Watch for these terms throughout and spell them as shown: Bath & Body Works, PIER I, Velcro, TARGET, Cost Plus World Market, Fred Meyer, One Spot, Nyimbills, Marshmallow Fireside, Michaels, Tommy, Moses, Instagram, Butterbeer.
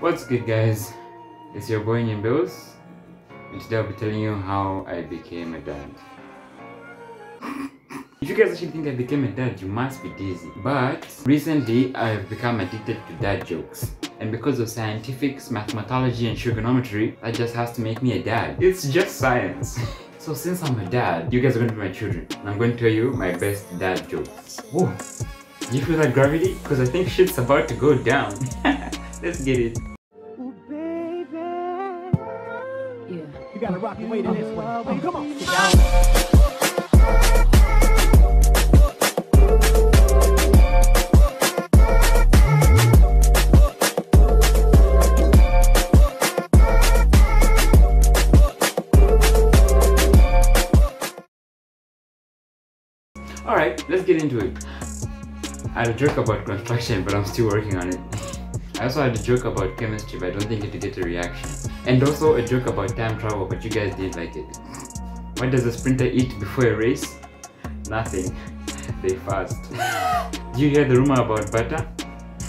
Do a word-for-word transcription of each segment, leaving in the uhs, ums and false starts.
What's good, guys? It's your boy Nyimbills, and today I'll be telling you how I became a dad. If you guys actually think I became a dad, you must be dizzy. But recently I've become addicted to dad jokes, and because of scientifics, mathematicology and trigonometry, that just has to make me a dad. It's just science. So since I'm a dad, you guys are going to be my children, and I'm going to tell you my best dad jokes. Whoa, you feel that gravity? Because I think shit's about to go down. Let's get it. Ooh, baby. Yeah. You gotta rock your weight in this one. Oh, come on. Sit down. Alright, let's get into it. I had a joke about construction, but I'm still working on it. I also had a joke about chemistry, but I don't think it would get a reaction. And also a joke about time travel, but you guys didn't like it. What does a sprinter eat before a race? Nothing. They fast. Do you hear the rumor about butter?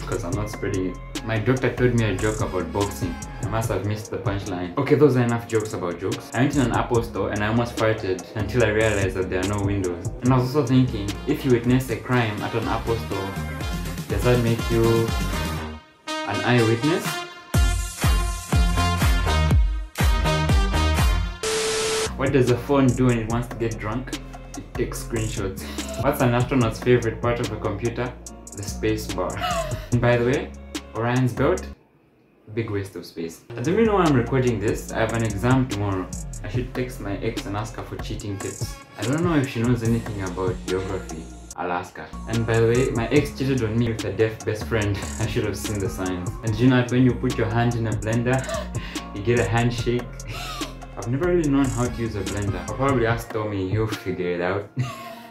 Because I'm not spreading it. My doctor told me a joke about boxing. I must have missed the punchline. Okay, those are enough jokes about jokes. I went in an Apple store and I almost farted until I realized that there are no windows. And I was also thinking, if you witness a crime at an Apple store, does that make you an eyewitness? What does a phone do when it wants to get drunk? It takes screenshots. What's an astronaut's favorite part of a computer? The space bar. And by the way, Orion's belt? Big waste of space. I don't really know why I'm recording this. I have an exam tomorrow. I should text my ex and ask her for cheating tips. I don't know if she knows anything about geography. I'll ask her. And by the way, my ex cheated on me with a deaf best friend. I should have seen the signs. And do you know that when you put your hand in a blender, you get a handshake? I've never really known how to use a blender. I'll probably ask Tommy, he'll figure it out.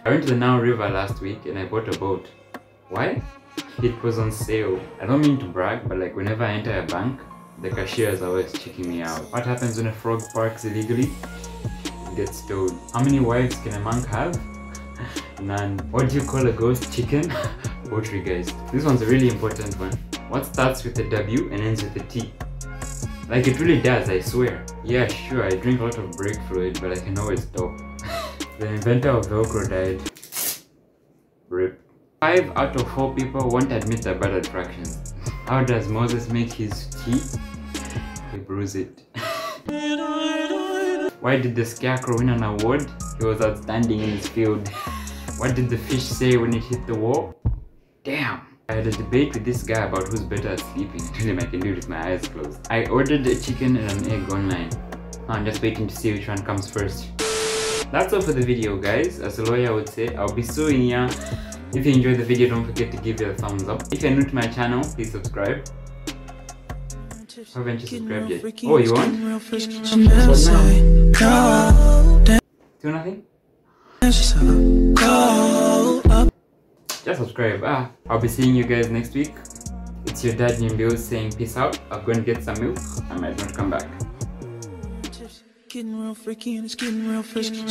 I went to the Nile River last week and I bought a boat. Why? It was on sale. I don't mean to brag, but like whenever I enter a bank, the cashier is always checking me out. What happens when a frog parks illegally? It gets stolen. How many wives can a monk have? None. What do you call a ghost chicken? Poetry, guys. This one's a really important one. What starts with a W and ends with a T? Like it really does, I swear. Yeah, sure, I drink a lot of brake fluid, but I can always stop. The inventor of Velcro died. R I P. Five out of four people won't admit they're bad at fractions. How does Moses make his tea? He brews it. Why did the scarecrow win an award? He was outstanding in his field. What did the fish say when it hit the wall? Damn! I had a debate with this guy about who's better at sleeping. I told him I can do it with my eyes closed. I ordered a chicken and an egg online. Now I'm just waiting to see which one comes first. That's all for the video, guys. As a lawyer would say, I'll be suing ya. If you enjoyed the video, don't forget to give it a thumbs up. If you're new to my channel, please subscribe. Haven't you subscribed yet? Oh, you want? Do nothing? Just subscribe. Ah, I'll be seeing you guys next week. It's your dad Nyimbills saying peace out. I'll go and get some milk. I might not come back. Getting real freaky and it's getting real freaky.